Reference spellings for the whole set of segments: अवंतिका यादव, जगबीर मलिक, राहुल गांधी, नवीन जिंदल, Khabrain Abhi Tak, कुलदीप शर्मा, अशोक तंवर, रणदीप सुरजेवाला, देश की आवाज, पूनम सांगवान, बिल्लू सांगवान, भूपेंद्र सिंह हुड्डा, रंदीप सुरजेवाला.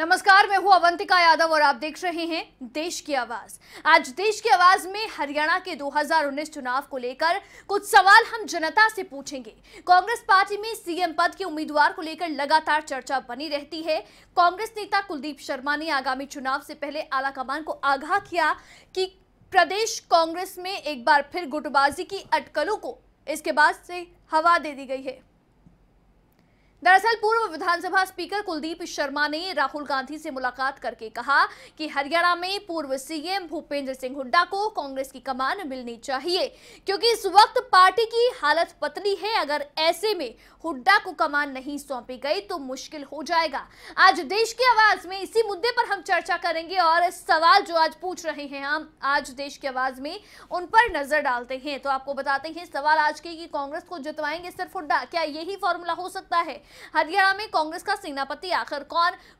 नमस्कार, मैं हूं अवंतिका यादव और आप देख रहे हैं देश की आवाज। आज देश की आवाज में हरियाणा के 2019 चुनाव को लेकर कुछ सवाल हम जनता से पूछेंगे। कांग्रेस पार्टी में सीएम पद के उम्मीदवार को लेकर लगातार चर्चा बनी रहती है। कांग्रेस नेता कुलदीप शर्मा ने आगामी चुनाव से पहले आलाकमान को आगाह किया कि प्रदेश कांग्रेस में एक बार फिर गुटबाजी की अटकलों को इसके बाद से हवा दे दी गई है। दरअसल पूर्व विधानसभा स्पीकर कुलदीप शर्मा ने राहुल गांधी से मुलाकात करके कहा कि हरियाणा में पूर्व सीएम भूपेंद्र सिंह हुड्डा को कांग्रेस की कमान मिलनी चाहिए, क्योंकि इस वक्त पार्टी की हालत पतली है। अगर ऐसे में हुड्डा को कमान नहीं सौंपी गई तो मुश्किल हो जाएगा। आज देश की आवाज में इसी मुद्दे पर हम चर्चा करेंगे और सवाल जो आज पूछ रहे हैं हम आज देश की आवाज में उन पर नजर डालते हैं। तो आपको बताते हैं सवाल आज के कि कांग्रेस को जितवाएंगे सिर्फ हुड्डा, क्या यही फॉर्मूला हो सकता है? हरियाणा में कांग्रेस का सेनापति आखिर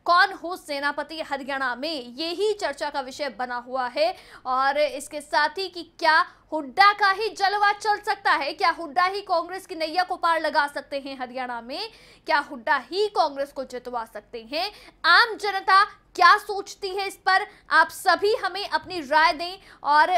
कौन हो सेनापति हरियाणा में, यही चर्चा का विषय बना हुआ है। और इसके साथ ही कि क्या हुड्डा का ही जलवा चल सकता है? क्या हुड्डा ही कांग्रेस की नैया को पार लगा सकते हैं हरियाणा में? क्या हुड्डा ही कांग्रेस को जितवा सकते हैं? आम जनता क्या सोचती है, इस पर आप सभी हमें अपनी राय दें। और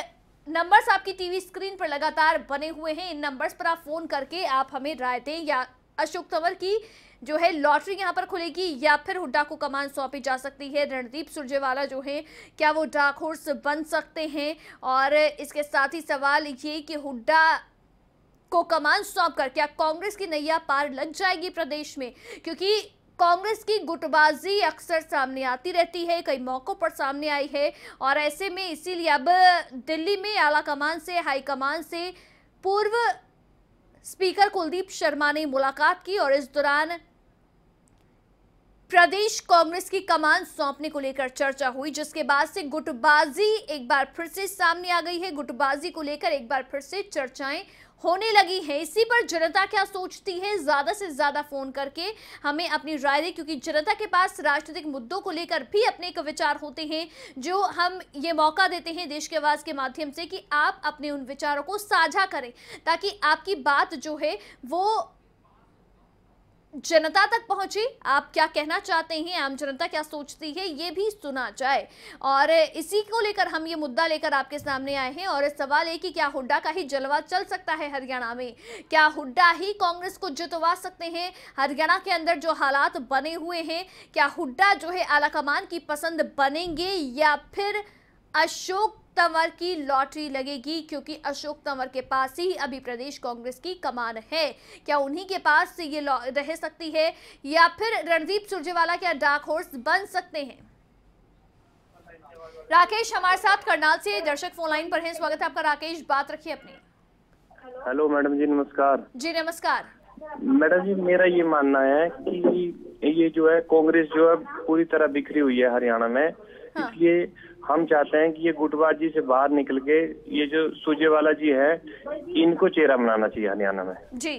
नंबर्स आपकी टीवी स्क्रीन पर लगातार बने हुए हैं, इन नंबर्स पर आप फोन करके आप हमें राय दें। या अशोक तंवर की जो है लॉटरी यहाँ पर खुलेगी, या फिर हुड्डा को कमान सौंपी जा सकती है। रंदीप सुरजेवाला जो है क्या वो डार्क हॉर्स बन सकते हैं? और इसके साथ ही सवाल ये कि हुड्डा को कमान सौंप कर क्या कांग्रेस की नैया पार लग जाएगी प्रदेश में, क्योंकि कांग्रेस की गुटबाजी अक्सर सामने आती रहती है, कई मौक़ों पर सामने आई है। और ऐसे में इसीलिए अब दिल्ली में आला कमान से, हाईकमान से पूर्व स्पीकर कुलदीप शर्मा ने मुलाकात की और इस दौरान प्रदेश कांग्रेस की कमान सौंपने को लेकर चर्चा हुई, जिसके बाद से गुटबाजी एक बार फिर से सामने आ गई है। गुटबाजी को लेकर एक बार फिर से चर्चाएं होने लगी है। इसी पर जनता क्या सोचती है, ज़्यादा से ज़्यादा फ़ोन करके हमें अपनी राय दें, क्योंकि जनता के पास राजनीतिक मुद्दों को लेकर भी अपने एक विचार होते हैं, जो हम ये मौका देते हैं देश की आवाज़ के माध्यम से कि आप अपने उन विचारों को साझा करें, ताकि आपकी बात जो है वो जनता तक पहुंचे। आप क्या कहना चाहते हैं, आम जनता क्या सोचती है, ये भी सुना जाए। और इसी को लेकर हम ये मुद्दा लेकर आपके सामने आए हैं। और सवाल एक कि क्या हुड्डा का ही जलवा चल सकता है हरियाणा में? क्या हुड्डा ही कांग्रेस को जितवा सकते हैं हरियाणा के अंदर जो हालात बने हुए हैं? क्या हुड्डा जो है आलाकमान की पसंद बनेंगे, या फिर अशोक तंवर की लॉटरी लगेगी, क्योंकि अशोक तंवर के पास ही अभी प्रदेश कांग्रेस की कमान है? क्या उन्हीं के पास ये रह सकती है, या फिर रणदीप सुरजेवाला क्या डार्क हॉर्स बन सकते हैं? राकेश हमारे साथ करनाल से दर्शक फोन लाइन पर हैं, स्वागत है आपका। राकेश, बात रखिए अपनी। हेलो मैडम जी, नमस्कार। जी नमस्कार। मैडम जी, मेरा ये मानना है कि ये जो है कांग्रेस जो है पूरी तरह बिखरी हुई है हरियाणा में। हाँ। इसलिए हम चाहते हैं कि ये गुटबाजी से बाहर निकल के ये जो सुरजेवाला जी है इनको चेहरा बनाना चाहिए हरियाणा में। जी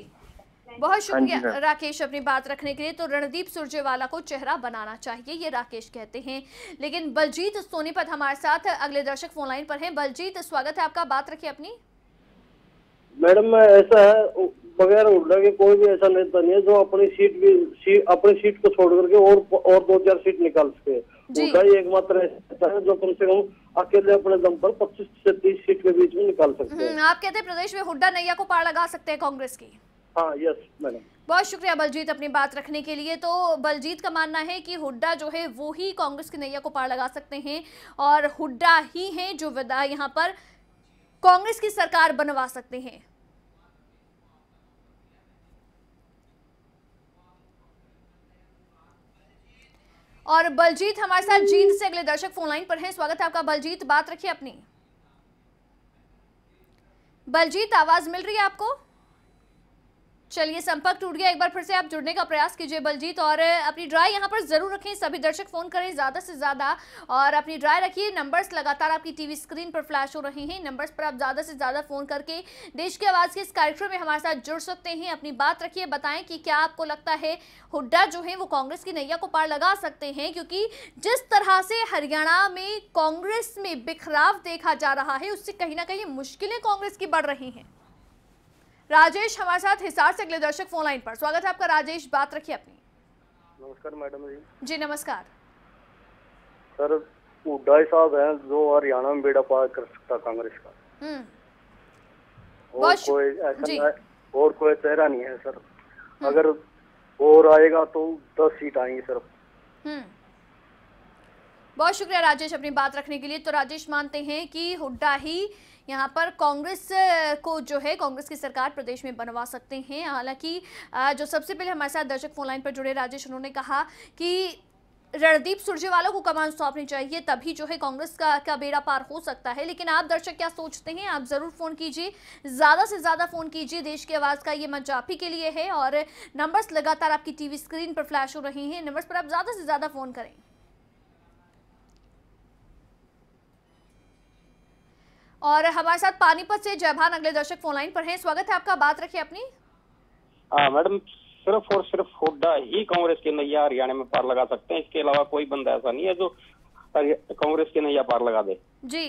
बहुत शुक्रिया राकेश अपनी बात रखने के लिए। तो रणदीप सुरजेवाला को चेहरा बनाना चाहिए, ये राकेश कहते हैं। लेकिन बलजीत सोनीपत हमारे साथ अगले दर्शक फोन लाइन पर हैं। बलजीत, स्वागत है आपका, बात रखिए अपनी। मैडम ऐसा है, बगैर हुड्डा के कोई भी ऐसा नेता नहीं है जो अपनी सीट को छोड़ करके और 2000 सीट निकाल सके। हुड्डा ही एकमात्र ऐसा है जो कम से कम अकेले अपने दम पर 25 से 30 सीट के बीच में निकाल सकते हैं। आप कहते हैं प्रदेश में हुड्डा नैया को पार लगा सकते हैं कांग्रेस की? हाँ, यस मैडम। बहुत शुक्रिया बलजीत अपनी बात रखने के लिए। तो बलजीत का मानना है कि हुड्डा जो है वो ही कांग्रेस की नैया को पार लगा सकते हैं, और हुड्डा ही है जो विदा यहाँ पर कांग्रेस की सरकार बनवा सकते हैं। और बलजीत हमारे साथ जींद से अगले दर्शक फोन लाइन पर हैं, स्वागत है आपका। बलजीत, बात रखिए अपनी। बलजीत, आवाज मिल रही है आपको? चलिए संपर्क टूट गया, एक बार फिर से आप जुड़ने का प्रयास कीजिए बलजीत, और अपनी ड्राई यहाँ पर जरूर रखें। सभी दर्शक फोन करें ज़्यादा से ज़्यादा और अपनी ड्राई रखिए। नंबर्स लगातार आपकी टीवी स्क्रीन पर फ्लैश हो रहे हैं, नंबर्स पर आप ज़्यादा से ज़्यादा फ़ोन करके देश की आवाज़ के इस कार्यक्रम में हमारे साथ जुड़ सकते हैं। अपनी बात रखिए, बताएं कि क्या आपको लगता है हुड्डा जो है वो कांग्रेस की नैया को पार लगा सकते हैं, क्योंकि जिस तरह से हरियाणा में कांग्रेस में बिखराव देखा जा रहा है उससे कहीं ना कहीं मुश्किलें कांग्रेस की बढ़ रही हैं। राजेश हमारे साथ हिसार से अगले दर्शक फोन लाइन पर, स्वागत है आपका राजेश, बात रखिए अपनी। नमस्कार मैडम जी। जी नमस्कार सर, हुड्डा साहब हैं जो हरियाणा में बेड़ा पार कर सकता कांग्रेस का, और कोई ऐसा और कोई चेहरा नहीं है सर। अगर और आएगा तो 10 सीट आएंगी सर। बहुत शुक्रिया राजेश अपनी बात रखने के लिए। तो राजेश मानते हैं कि हुड्डा ही यहाँ पर कांग्रेस को जो है कांग्रेस की सरकार प्रदेश में बनवा सकते हैं। हालांकि जो सबसे पहले हमारे साथ दर्शक फोन लाइन पर जुड़े राजेश, उन्होंने कहा कि रणदीप सुरजेवाला को कमान सौंपनी चाहिए, तभी जो है कांग्रेस का बेड़ा पार हो सकता है। लेकिन आप दर्शक क्या सोचते हैं, आप ज़रूर फ़ोन कीजिए, ज़्यादा से ज़्यादा फ़ोन कीजिए। देश की आवाज़ का ये मंच आप ही के लिए है और नंबर्स लगातार आपकी टीवी स्क्रीन पर फ्लैश हो रहे हैं, नंबर्स पर आप ज़्यादा से ज़्यादा फ़ोन करें। और हमारे साथ पानीपत से जयभान अगले दर्शक फोन लाइन पर हैं, स्वागत है आपका, बात रखिए अपनी। मैडम सिर्फ और सिर्फ हुड्डा ही कांग्रेस के नैया हरियाणा में पार लगा सकते हैं, इसके अलावा कोई बंदा ऐसा नहीं है जो कांग्रेस के नैया पार लगा दे। जी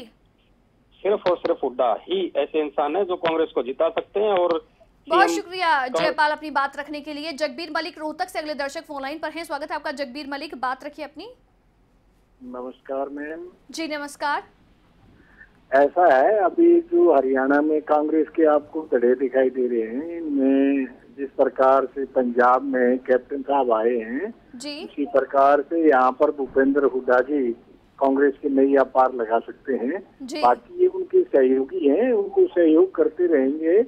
सिर्फ और सिर्फ हुड्डा ही ऐसे इंसान है जो कांग्रेस को जिता सकते हैं। और बहुत शुक्रिया जयपाल अपनी बात रखने के लिए। जगबीर मलिक रोहतक से अगले दर्शक फोन लाइन पर है, स्वागत है आपका जगबीर मलिक, बात रखिए अपनी। नमस्कार मैम जी। नमस्कार। ऐसा है अभी जो हरियाणा में कांग्रेस के आपको धड़े दिखाई दे रहे हैं, इनमें जिस प्रकार से पंजाब में कैप्टन साहब आए हैं जी, उसी प्रकार से यहाँ पर भूपेंद्र हुड्डा जी कांग्रेस के नैया पार लगा सकते हैं। बाकी ये उनके सहयोगी हैं, उनको सहयोग करते रहेंगे।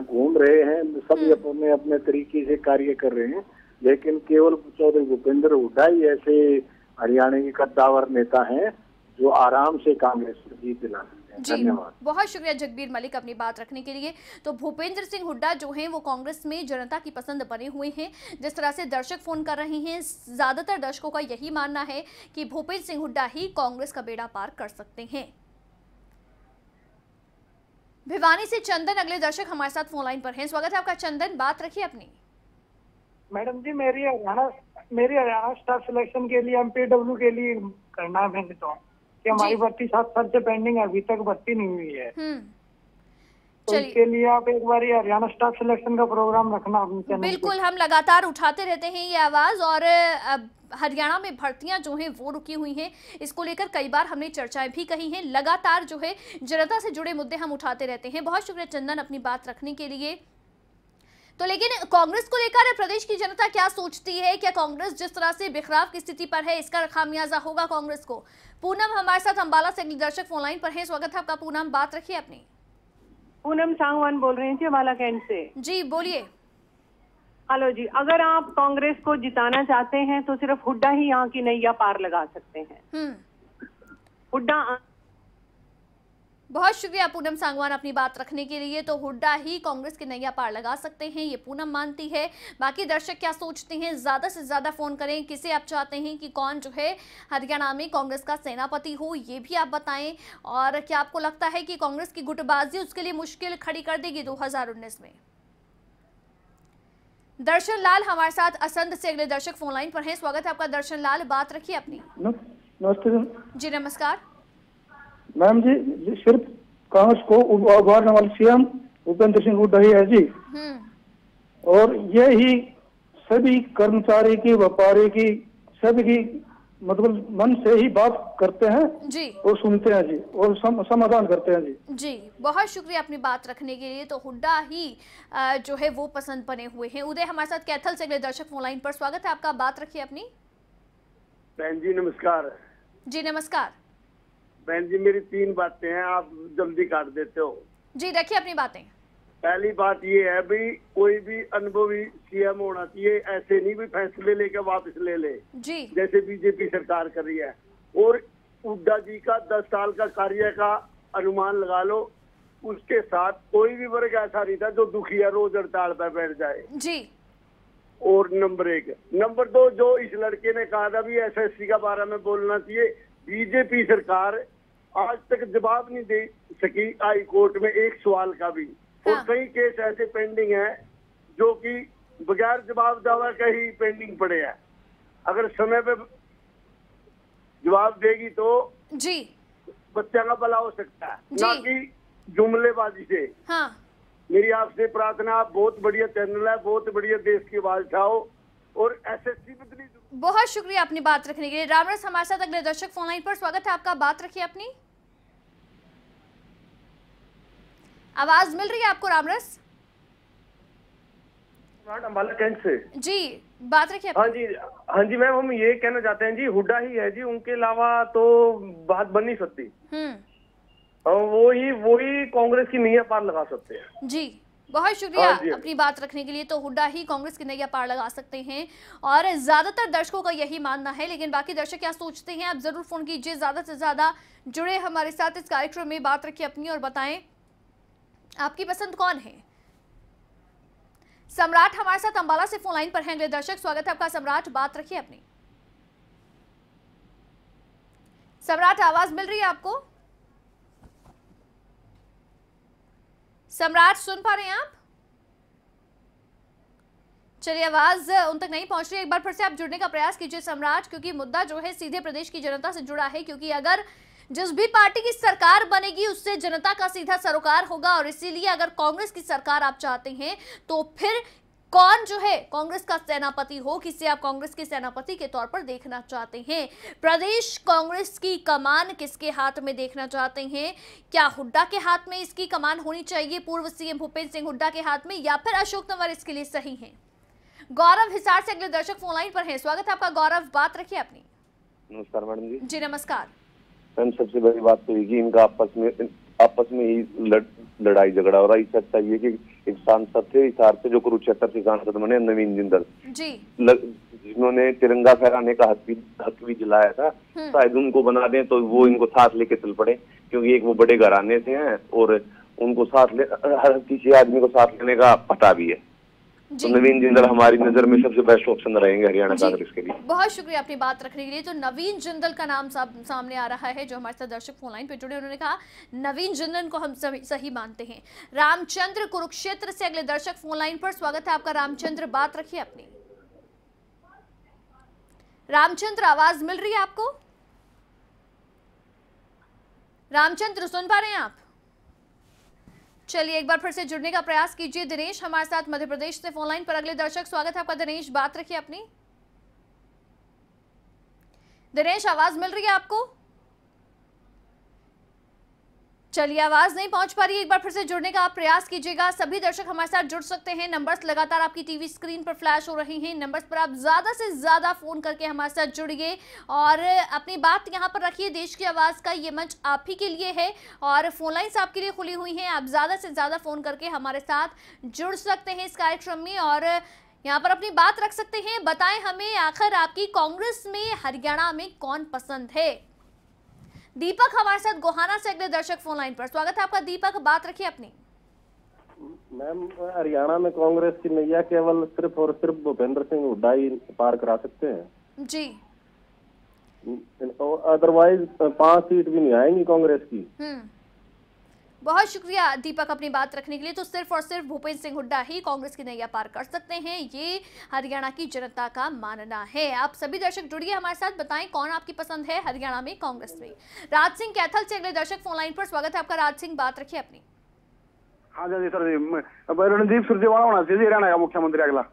घूम रहे हैं सब अपने अपने तरीके से कार्य कर रहे हैं, लेकिन केवल चौधरी भूपेंद्र हुड्डा ही ऐसे हरियाणा के कद्दावर नेता हैं जो आराम से कांग्रेस को जीत दिला सकते हैं। धन्यवाद। बहुत शुक्रिया जगबीर मलिक अपनी बात रखने के लिए। तो भूपेंद्र सिंह हुड्डा जो हैं वो कांग्रेस में जनता की पसंद बने हुए हैं। जिस तरह से दर्शक फोन कर रहे हैं, ज्यादातर दर्शकों का यही मानना है कि भूपेंद्र सिंह हुड्डा ही कांग्रेस का बेड़ा पार कर सकते हैं। भिवानी से चंदन अगले दर्शक हमारे साथ फोन लाइन पर हैं, स्वागत है आपका चंदन, बात रखिए अपनी। मैडम जी मेरी हरियाणा स्टाफ सिलेक्शन के लिए एमपीडब्ल्यू के लिए करना है, कि हमारी भर्ती 7 साल से पेंडिंग, अभी तक भर्ती नहीं हुई है। तो इसके लिए आप एक बार हरियाणा स्टाफ सिलेक्शन का प्रोग्राम रखना। बिल्कुल, हम लगातार उठाते रहते हैं ये आवाज, और हरियाणा में भर्तियां जो हैं वो रुकी हुई हैं, इसको लेकर कई बार हमने चर्चाएं भी कही हैं। लगातार जो है जनता से जुड़े मुद्दे हम उठाते रहते हैं। बहुत शुक्रिया चंदन अपनी बात रखने के लिए। तो लेकिन कांग्रेस को लेकर प्रदेश की जनता क्या सोचती है, क्या कांग्रेस जिस तरह से बिखराव की स्थिति पर है इसका खामियाजा होगा कांग्रेस को? पूनम हमारे साथ अम्बाला से दर्शक फोन लाइन पर हैं, स्वागत है आपका पूनम, बात रखिए अपनी। पूनम सांगवान बोल रही थी अम्बाला कैंट से। जी बोलिए। हेलो जी, अगर आप कांग्रेस को जिताना चाहते हैं तो सिर्फ हुड्डा ही यहाँ की नैया पार लगा सकते हैं। हुड्डा। बहुत शुक्रिया पूनम सांगवान अपनी बात रखने के लिए। तो हुड्डा ही कांग्रेस के नैया पार लगा सकते हैं ये पूनम मानती है। बाकी दर्शक क्या सोचते हैं, ज़्यादा से ज़्यादा फ़ोन करें। किसे आप चाहते हैं कि कौन जो है हरियाणा में कांग्रेस का सेनापति हो, ये भी आप बताएं। और क्या आपको लगता है कि कांग्रेस की गुटबाजी उसके लिए मुश्किल खड़ी कर देगी 2019 में? दर्शन लाल हमारे साथ असंध से अगले दर्शक फोन लाइन पर हैं, स्वागत है आपका दर्शन लाल, बात रखिए अपनी। नमस्ते जी। नमस्कार मैम जी, सिर्फ कांग्रेस को उभारने वाले सीएम भूपेंद्र सिंह हुड्डा है जी, और ये ही सभी कर्मचारी की, व्यापारी की, सभी की मतलब मन से ही बात करते हैं जी, और सुनते हैं जी, और समाधान करते हैं जी। जी बहुत शुक्रिया अपनी बात रखने के लिए। तो हुड्डा ही जो है वो पसंद बने हुए हैं। उदय हमारे साथ कैथल से अगले दर्शक फोन लाइन पर, स्वागत है आपका, बात रखिए अपनी। बहन जी नमस्कार। जी नमस्कार। बहन जी मेरी 3 बातें हैं, आप जल्दी काट देते हो जी, रखिए अपनी बातें। पहली बात ये है भी, कोई भी अनुभवी सीएम होना चाहिए, ऐसे नहीं भी फैसले लेकर वापस ले ले जी, जैसे बीजेपी सरकार कर रही है। और हुड्डा जी का 10 साल का कार्य का अनुमान लगा लो, उसके साथ कोई भी वर्ग ऐसा नहीं था जो दुखिया रोज हड़ताल पर बैठ जाए जी। और नंबर 1 नंबर 2 जो इस लड़के ने कहा था भी SSC का बारे में बोलना चाहिए, बीजेपी सरकार आज तक जवाब नहीं दे सकी हाई कोर्ट में एक सवाल का भी। और कई केस ऐसे पेंडिंग है जो कि बगैर जवाब दावा के ही पेंडिंग पड़े हैं। अगर समय पे जवाब देगी तो जी बच्चा का भला हो सकता है, ना कि जुमलेबाजी से। मेरी आपसे प्रार्थना, आप बहुत बढ़िया चैनल है, बहुत बढ़िया देश की आवाज उठाओ और SSC बदली। बहुत शुक्रिया अपनी बात रखने के लिए। रामराज हमारे साथ अगले दर्शक फोन लाइन पर, स्वागत है आपका, बात रखिए अपनी। आवाज मिल रही है आपको रामराज? अम्बाला कैंट से जी, बात रखिए। हाँ जी, हाँ जी मैम, हम ये कहना चाहते हैं जी, हुड्डा ही है जी, उनके अलावा तो बात बन नहीं सकती। वो ही कांग्रेस की नैया पार लगा सकते हैं जी। बहुत शुक्रिया अपनी बात रखने के लिए। तो हुड्डा ही कांग्रेस की नैया पार लगा सकते हैं और ज्यादातर दर्शकों का यही मानना है। लेकिन बाकी दर्शक क्या सोचते हैं, आप जरूर फोन कीजिए, ज्यादा से ज्यादा जुड़े हमारे साथ इस कार्यक्रम में, बात रखिए अपनी, और बताएं आपकी पसंद कौन है। सम्राट हमारे साथ अंबाला से फोन लाइन पर हैं अगले दर्शक, स्वागत है आपका सम्राट, बात रखिए अपनी। सम्राट आवाज मिल रही है आपको? सम्राट सुन पा रहे हैं आप? चलिए आवाज उन तक नहीं पहुंच रही, एक बार फिर से आप जुड़ने का प्रयास कीजिए सम्राट, क्योंकि मुद्दा जो है सीधे प्रदेश की जनता से जुड़ा है। क्योंकि अगर जिस भी पार्टी की सरकार बनेगी उससे जनता का सीधा सरोकार होगा, और इसीलिए अगर कांग्रेस की सरकार आप चाहते हैं तो फिर कौन जो है कांग्रेस का सेनापति हो, किसे आप कांग्रेस के सेनापति के तौर पर देखना चाहते हैं, प्रदेश कांग्रेस की कमान किसके हाथ में देखना चाहते हैं, क्या हुड्डा के हाथ में इसकी कमान होनी चाहिए, पूर्व CM भूपेंद्र सिंह हुड्डा के हाथ में, या फिर अशोक तंवर इसके लिए सही हैं। गौरव हिसार से अगले दर्शक फोन लाइन पर हैं, स्वागत है आपका गौरव, बात रखिए अपनी। नमस्कार मैडम जी। जी नमस्कार मैम, सबसे बड़ी बात तो ये इनका आपस में ही लड़ाई झगड़ा हो रहा है। इस अच्छा ये कि एक सांसद थे हिसार से जो कुरुक्षेत्र से सांसद बने नवीन जिंदल जी, जिन्होंने तिरंगा फहराने का हक भी जलाया था, शायद उनको बना दें तो वो इनको साथ लेके चल पड़े, क्योंकि एक वो बड़े घराने से हैं और उनको साथ ले, हर किसी आदमी को साथ लेने का पता भी है। तो नवीन जिंदल हमारी नजर में सबसे बेस्ट ऑप्शन रहेंगे हरियाणा कांग्रेस के लिए। बहुत शुक्रिया अपनी बात रखने के लिए। तो नवीन जिंदल का नाम सामने आ रहा है, जो हमारे साथ दर्शक फोन लाइन पे जुड़े, उन्होंने कहा नवीन जिंदल को हम सही मानते हैं। रामचंद्र कुरुक्षेत्र से अगले दर्शक फोन लाइन पर, स्वागत है आपका रामचंद्र, बात रखिए अपनी। रामचंद्र आवाज मिल रही है आपको? रामचंद्र सुन पा रहे हैं आप? चलिए एक बार फिर से जुड़ने का प्रयास कीजिए। दिनेश हमारे साथ मध्य प्रदेश से फोन लाइन पर अगले दर्शक, स्वागत है आपका दिनेश, बात रखिए अपनी। दिनेश आवाज मिल रही है आपको? चलिए आवाज नहीं पहुंच पा रही है, एक बार फिर से जुड़ने का आप प्रयास कीजिएगा। सभी दर्शक हमारे साथ जुड़ सकते हैं, नंबर्स लगातार आपकी टीवी स्क्रीन पर फ्लैश हो रहे हैं, नंबर्स पर आप ज्यादा से ज्यादा फोन करके हमारे साथ जुड़िए और अपनी बात यहां पर रखिए। देश की आवाज का ये मंच आप ही के लिए है और फोन लाइन्स आपके लिए खुली हुई हैं, आप ज्यादा से ज्यादा फोन करके हमारे साथ जुड़ सकते हैं इस कार्यक्रम में और यहाँ पर अपनी बात रख सकते हैं। बताएं हमें आखिर आपकी कांग्रेस में हरियाणा में कौन पसंद है। दीपक हमारे साथ गोहाना से अगले दर्शक फोन लाइन पर, स्वागत है आपका दीपक, बात रखिए अपनी। मैम हरियाणा में कांग्रेस की नैया केवल सिर्फ और सिर्फ भूपेंद्र सिंह हुड्डा ही पार करा सकते हैं जी, अदरवाइज 5 सीट भी नहीं आएंगी कांग्रेस की। बहुत शुक्रिया दीपक अपनी बात रखने के लिए। तो सिर्फ और सिर्फ भूपेंद्र सिंह हुड्डा ही कांग्रेस की नैया पार कर सकते हैं, ये हरियाणा की जनता का मानना है। आप सभी दर्शक जुड़िए हमारे साथ, बताएं कौन आपकी पसंद है हरियाणा में कांग्रेस में। राज सिंह कैथल से अगले दर्शक फोन लाइन पर, स्वागत है आपका राज सिंह, बात रखिए अपनी। हाँ जी सर जी, रणदीप सुरजेवाला होना चाहिए हरियाणा का मुख्यमंत्री अगला।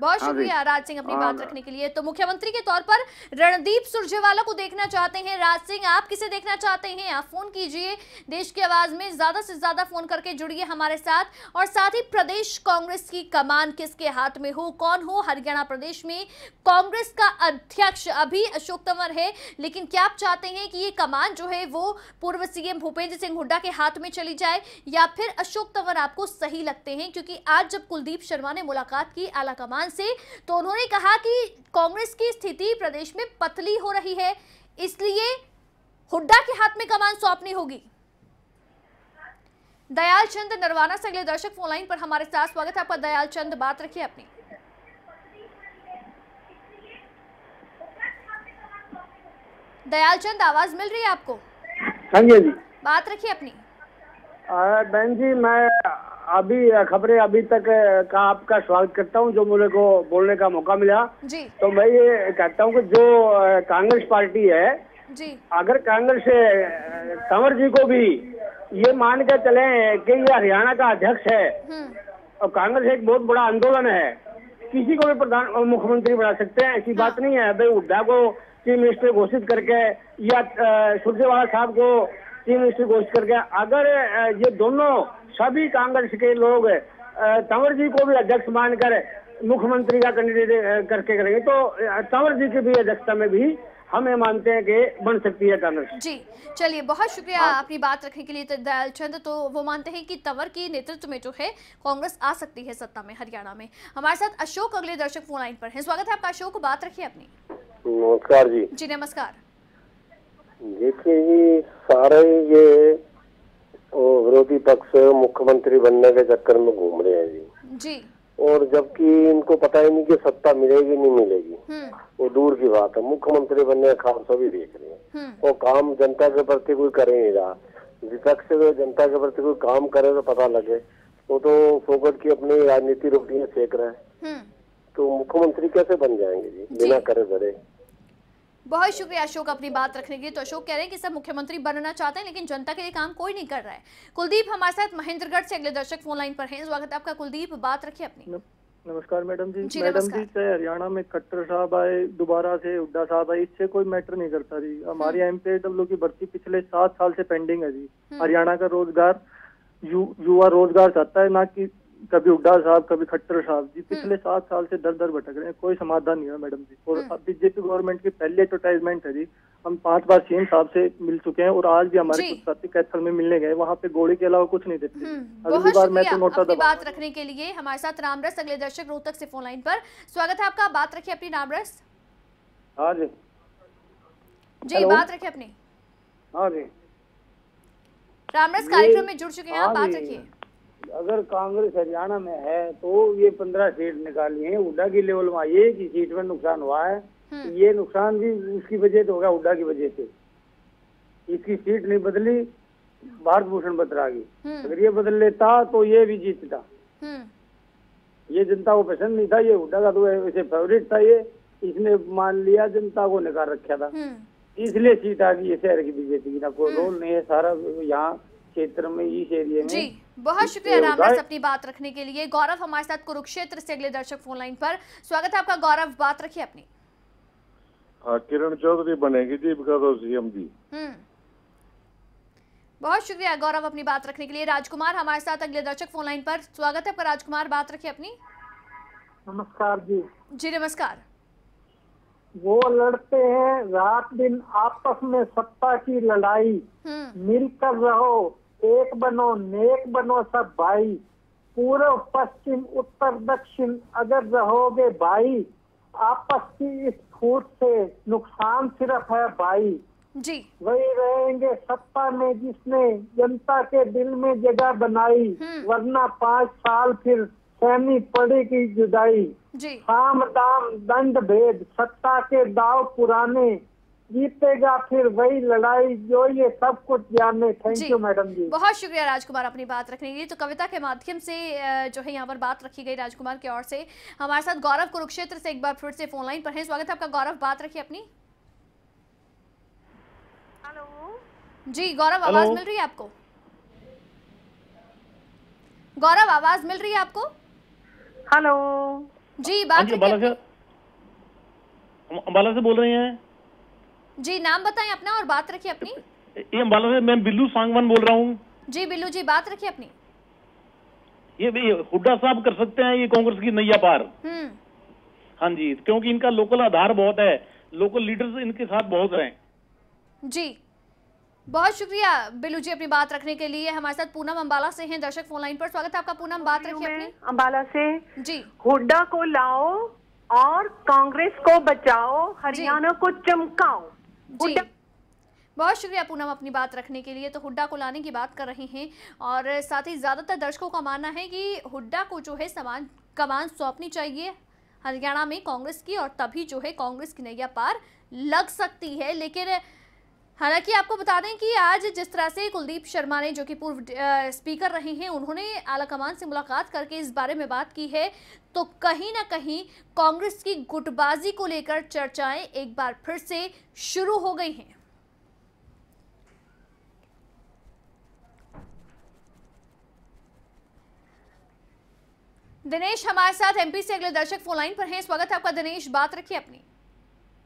बहुत शुक्रिया राज सिंह अपनी बात रखने के लिए। तो मुख्यमंत्री के तौर पर रणदीप सुरजेवाला को देखना चाहते हैं राज सिंह, आप किसे देखना चाहते हैं? आप फोन कीजिए देश की आवाज में, ज्यादा से ज्यादा फोन करके जुड़िए हमारे साथ, और साथ ही प्रदेश कांग्रेस की कमान किसके हाथ में हो, कौन हो हरियाणा प्रदेश में कांग्रेस का अध्यक्ष। अभी अशोक तंवर है, लेकिन क्या आप चाहते हैं कि ये कमान जो है वो पूर्व CM भूपेंद्र सिंह हुड्डा के हाथ में चली जाए, या फिर अशोक तंवर आपको सही लगते हैं? क्योंकि आज जब कुलदीप शर्मा ने मुलाकात की आला कमान से, तो उन्होंने कहा कि कांग्रेस की स्थिति प्रदेश में पतली हो रही है, इसलिए हुड्डा के हाथ में कमान सौंपनी होगी। दयाल चंद नरवाना से अगले दर्शक फोनलाइन पर हमारे साथ स्वागत है आपका। दयाल चंद, बात रखिए अपनी। दयाल चंद, आवाज मिल रही है आपको? हाँ जी, बात रखिए अपनी। बहन जी, मैं अभी खबरें अभी तक का आपका स्वागत करता हूं, जो मुझे को बोलने का मौका मिला जी। तो मैं ये कहता हूं कि जो कांग्रेस पार्टी है जी, अगर कांग्रेस तंवर जी को भी ये मान के चले कि ये हरियाणा का अध्यक्ष है और कांग्रेस एक बहुत बड़ा आंदोलन है, किसी को भी प्रधान मुख्यमंत्री बना सकते हैं, ऐसी बात नहीं है। भाई हुड्डा को चीफ मिनिस्टर घोषित करके या सुरजेवाला साहब को चीफ मिनिस्टर घोषित करके, अगर ये दोनों सभी कांग्रेस के लोग तंवर जी को भी अध्यक्ष मानकर मुख्यमंत्री का कैंडिडेट करके करेंगे तो तंवर जी की भी अध्यक्षता में भी हमें मानते हैं कि बन सकती है कांग्रेस जी। चलिए, बहुत शुक्रिया अपनी बात रखने के लिए दयाल चंद। तो वो मानते हैं कि तंवर के नेतृत्व में जो है कांग्रेस आ सकती है सत्ता में हरियाणा में। हमारे साथ अशोक अगले दर्शक फोन लाइन पर है, स्वागत है आपका अशोक, बात रखिए अपनी। नमस्कार जी। जी नमस्कार। देखिए जी, सारे ये विरोधी पक्ष मुख्यमंत्री बनने के चक्कर में घूम रहे हैं जी जी, और जबकि इनको पता ही नहीं कि सत्ता मिलेगी नहीं मिलेगी, वो दूर की बात है। मुख्यमंत्री बनने का काम सभी देख रहे हैं, वो काम जनता के प्रति कोई कर ही नहीं रहा। विपक्ष तो जनता के प्रति कोई काम करे तो पता लगे, वो तो फोकट की अपनी राजनीति रोटियां सेक रहे हैं, तो मुख्यमंत्री कैसे बन जाएंगे जी बिना करे धरे। बहुत शुक्रिया अशोक अपनी बात रखने के लिए। तो अशोक कह रहे हैं कि सब मुख्यमंत्री बनना चाहते हैं लेकिन जनता के लिए काम कोई नहीं कर रहा है। कुलदीप हमारे साथ महेंद्रगढ़ से अगले दर्शक फोन लाइन पर हैं, स्वागत है आपका कुलदीप, बात रखिए अपनी। नमस्कार मैडम जी। जी मैडम जी, चाहे हरियाणा में खट्टर साहब आए, दोबारा से हुड्डा साहब आए, इससे कोई मैटर नहीं करता जी। हमारी MPW की भर्ती पिछले 7 साल से पेंडिंग है जी। हरियाणा का रोजगार युवा रोजगार चाहता है, ना कि कभी हुड्डा साहब कभी खट्टर साहब जी। पिछले 7 साल से दर दर भटक रहे हैं, कोई समाधान नहीं है मैडम जी। और बीजेपी गवर्नमेंट की पहली एडवर्टाइजमेंट है जी, हम 5 बार CM साहब से मिल चुके हैं और आज भी हमारे कुछ साथी कैथल में मिलने गए, वहाँ पे गोली के अलावा कुछ नहीं देते। अगली बार मैं तो नोटा दबा। बात रखने के लिए हमारे साथ रामरस अगले दर्शक रोहतक से फोन लाइन पर, स्वागत है आपका, बात रखिये अपनी रामरस। हाँ जी जी, बात रखिये अपनी। हाँ जी, रामरस कार्यक्रम में जुड़ चुके हैं आप, बात रखिये। अगर कांग्रेस हरियाणा में है तो ये 15 सीट निकाली है, हुड्डा की लेवल में आई है कि सीट में नुकसान हुआ है, ये नुकसान भी उसकी वजह से होगा, हुड्डा की वजह से। इसकी सीट नहीं बदली, भारत भूषण बतरा गई, अगर ये बदल लेता तो ये भी जीतता। ये जनता को पसंद नहीं था, ये हुड्डा का तो वैसे फेवरेट था, ये इसने मान लिया, जनता को निकाल रखा था, इसलिए सीट आ गई है शहर की बीजेपी की, ना कोई रोल नहीं है सारा यहाँ क्षेत्र में, इस एरिया में जी। बहुत शुक्रिया रामदास अपनी बात रखने के लिए। गौरव हमारे साथ कुरुक्षेत्र से अगले दर्शक फोन लाइन पर, स्वागत है आपका गौरव, बात रखिए अपनी। किरण चौधरी बनेगी जी सीएम जी। बहुत शुक्रिया गौरव अपनी बात रखने के लिए। राजकुमार हमारे साथ अगले दर्शक फोन लाइन पर, स्वागत है आपका राजकुमार, बात रखिए अपनी। नमस्कार जी। जी नमस्कार। वो लड़ते हैं रात दिन आपस में सत्ता की लड़ाई, मिलकर रहो, एक बनो, नेक बनो सब भाई, पूर्व पश्चिम उत्तर दक्षिण अगर रहोगे भाई, आपस की इस फूट से नुकसान सिर्फ है भाई जी। वही रहेंगे सत्ता में जिसने जनता के दिल में जगह बनाई, वरना 5 साल फिर सहनी पड़ेगी जुदाई। साम दाम दंड भेद सत्ता के दाव पुराने, जीतेगा फिर वही लड़ाई जो ये सब कुछ जाने। थैंक यू मैडम जी। बहुत शुक्रिया राजकुमार अपनी बात रखने के लिए। तो कविता के माध्यम से जो है यहाँ पर बात रखी गई राजकुमार की ओर से। हमारे साथ गौरव कुरुक्षेत्र से एक बार फिर से फोन लाइन पर है, स्वागत है आपका गौरव, बात रखिए अपनी। हेलो जी गौरव, आवाज मिल रही है आपको? गौरव आवाज मिल रही है आपको? हेलो जी, बात अम्बाला से बोल रही हैं जी, नाम बताएं अपना और बात रखिए अपनी। ये अम्बाला से मैं बिल्लू सांगवान बोल रहा हूँ जी। बिल्लू जी, बात रखिए अपनी। ये हुड्डा साहब कर सकते हैं, ये कांग्रेस की नैया पार। हाँ जी, क्योंकि इनका लोकल आधार बहुत है, लोकल लीडर्स इनके साथ बहुत हैं जी। बहुत शुक्रिया बिल्लू जी अपनी बात रखने के लिए। हमारे साथ पूनम अम्बाला से हैं दर्शक फोन लाइन पर, स्वागत है आपका पूनम, बात रखिए अपनी। अम्बाला से जी। हुड्डा को लाओ और कांग्रेस को बचाओ, हरियाणा को चमकाओ। बहुत शुक्रिया पूनम अपनी बात रखने के लिए। तो हुड्डा को लाने की बात कर रहे हैं और साथ ही ज़्यादातर दर्शकों का मानना है कि हुड्डा को जो है समान कमान सौंपनी चाहिए हरियाणा में कांग्रेस की, और तभी जो है कांग्रेस की नैया पार लग सकती है। लेकिन हालांकि आपको बता दें कि आज जिस तरह से कुलदीप शर्मा ने, जो कि पूर्व स्पीकर रहे हैं, उन्होंने आलाकमान से मुलाकात करके इस बारे में बात की है, तो कहीं ना कहीं कांग्रेस की गुटबाजी को लेकर चर्चाएं एक बार फिर से शुरू हो गई हैं। दिनेश हमारे साथ एमपी से अगले दर्शक फोन लाइन पर हैं। स्वागत है आपका दिनेश, बात रखिए अपनी।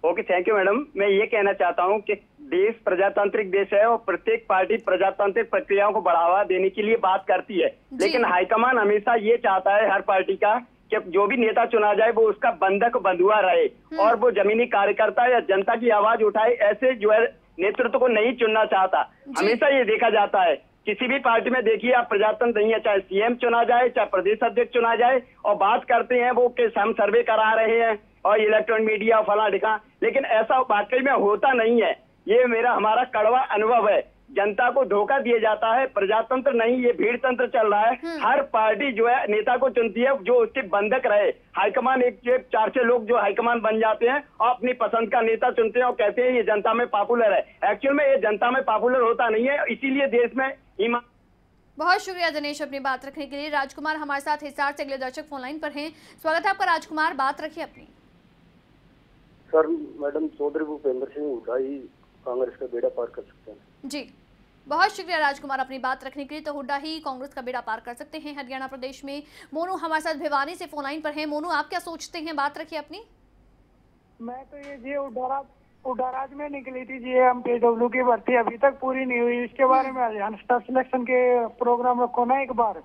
Okay, thank you madam. मैं ये कहना चाहता हूँ कि देश प्रजातांत्रिक देश है और प्रत्येक पार्टी प्रजातांत्रिक प्रक्रियाओं को बढ़ावा देने के लिए बात करती है, लेकिन हाईकमान हमेशा ये चाहता है हर पार्टी का कि जो भी नेता चुना जाए वो उसका बंधक बंधुआ रहे और वो जमीनी कार्यकर्ता या जनता की आवाज उठाए, ऐसे जो है नेतृत्व को नहीं चुनना चाहता। हमेशा ये देखा जाता है किसी भी पार्टी में, देखिए आप, प्रजातंत्र नहीं है, चाहे सीएम चुना जाए चाहे प्रदेश अध्यक्ष चुना जाए, और बात करते हैं वो कि हम सर्वे करा रहे हैं और इलेक्ट्रॉनिक मीडिया फला ढिका, लेकिन ऐसा वाकई में होता नहीं है। ये मेरा हमारा कड़वा अनुभव है, जनता को धोखा दिया जाता है। प्रजातंत्र नहीं, ये भीड़ तंत्र चल रहा है। हर पार्टी जो है नेता को चुनती है जो उसके बंधक रहे। हाईकमान एक चार छह लोग जो हाईकमान बन जाते हैं और अपनी पसंद का नेता चुनते हैं और कहते हैं ये जनता में पॉपुलर है। एक्चुअल में ये जनता में पॉपुलर होता नहीं है, इसीलिए देश में ईमान। बहुत शुक्रिया दिनेश अपनी बात रखने के लिए। राजकुमार हमारे साथ हिसार से अगले दर्शक फोनलाइन पर है। स्वागत है आपका राजकुमार, बात रखिये अपनी। सर मैडम, चौधरी भूपेंद्र सिंह हुड्डा ही कांग्रेस का बेड़ा पार कर सकते हैं। जी, बहुत शुक्रिया राजकुमार अपनी बात रखने के लिए। तो हुड्डा ही कांग्रेस का बेड़ा पार कर सकते हैं हरियाणा प्रदेश में। मोनू हमारे साथ भिवानी से फोन लाइन पर हैं। मोनू, आप क्या सोचते हैं, बात रखिए अपनी। मैं तो ये जी उडाराज में निकली थी जी एम पीडब्ल्यू की भर्ती, अभी तक पूरी नहीं हुई। इसके बारे में हरियाणा सिलेक्शन के प्रोग्राम रखो ना एक बार,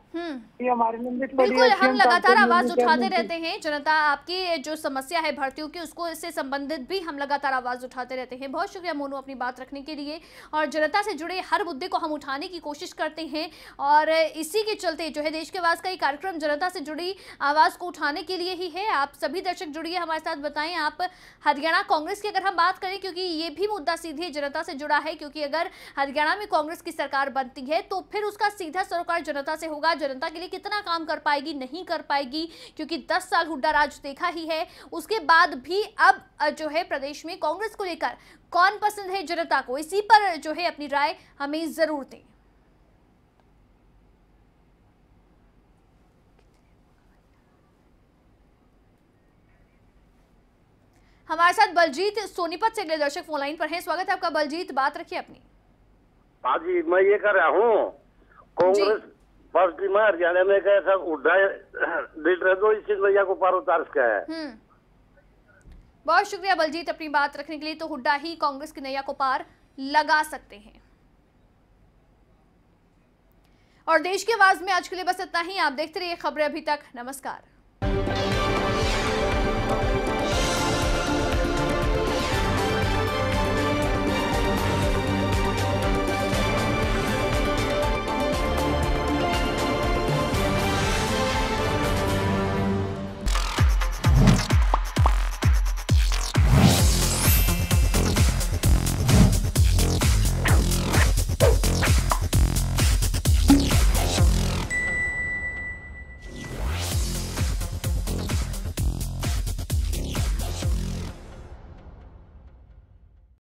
ये हमारी लंबित पड़ी है। बिल्कुल, हम लगातार आवाज उठाते रहते हैं। जनता आपकी जो समस्या है भर्तियों की, उसको इससे संबंधित भी हम लगातार आवाज उठाते रहते हैं। बहुत शुक्रिया मोनू अपनी बात रखने के लिए। और जनता से जुड़े हर मुद्दे को हम उठाने की कोशिश करते हैं और इसी के चलते जो है देश की आवाज का ये कार्यक्रम जनता से जुड़ी आवाज को उठाने के लिए ही है। आप सभी दर्शक जुड़िए हमारे साथ, बताएं आप हरियाणा कांग्रेस की अगर हम बात, क्योंकि ये भी मुद्दा सीधे जनता से जुड़ा है, क्योंकि अगर हरियाणा में कांग्रेस की सरकार बनती है तो फिर उसका सीधा सरोकार जनता से होगा। जनता के लिए कितना काम कर पाएगी, नहीं कर पाएगी, क्योंकि 10 साल हुड्डा राज देखा ही है। उसके बाद भी अब जो है प्रदेश में कांग्रेस को लेकर कौन पसंद है जनता को, इसी पर जो है अपनी राय हमें जरूर दें। हमारे साथ बलजीत सोनीपत से अगले दर्शक फोन लाइन पर हैं। स्वागत है आपका बलजीत, बात रखिए अपनी। हाँ जी, मैं ये कर रहा हूँ, कांग्रेस फर्स्ट में हरियाणा में कैसा हुड्डा लीडर जो इस भैया को पार उतार सका है। बहुत शुक्रिया बलजीत अपनी बात रखने के लिए। तो हुड्डा ही कांग्रेस की नैया को पार लगा सकते हैं। और देश की आवाज में आज के लिए बस इतना ही। आप देखते रहिए खबरें अभी तक। नमस्कार।